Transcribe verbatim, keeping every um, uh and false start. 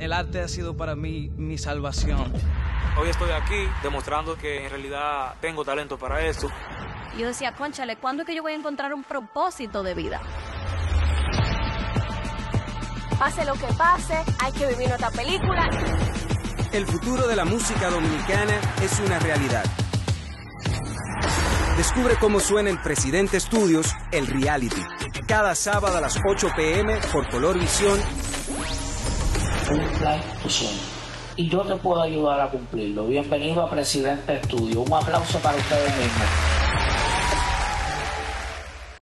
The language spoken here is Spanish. El arte ha sido para mí mi salvación. Hoy estoy aquí demostrando que en realidad tengo talento para esto. Yo decía, cónchale, ¿cuándo es que yo voy a encontrar un propósito de vida? Pase lo que pase, hay que vivir otra película. El futuro de la música dominicana es una realidad. Descubre cómo suena en Presidente Studios, el reality. Cada sábado a las ocho p m por Color Visión. Cumpla tu sueño. Y yo te puedo ayudar a cumplirlo. Bienvenido a Presidente Studios. Un aplauso para ustedes mismos.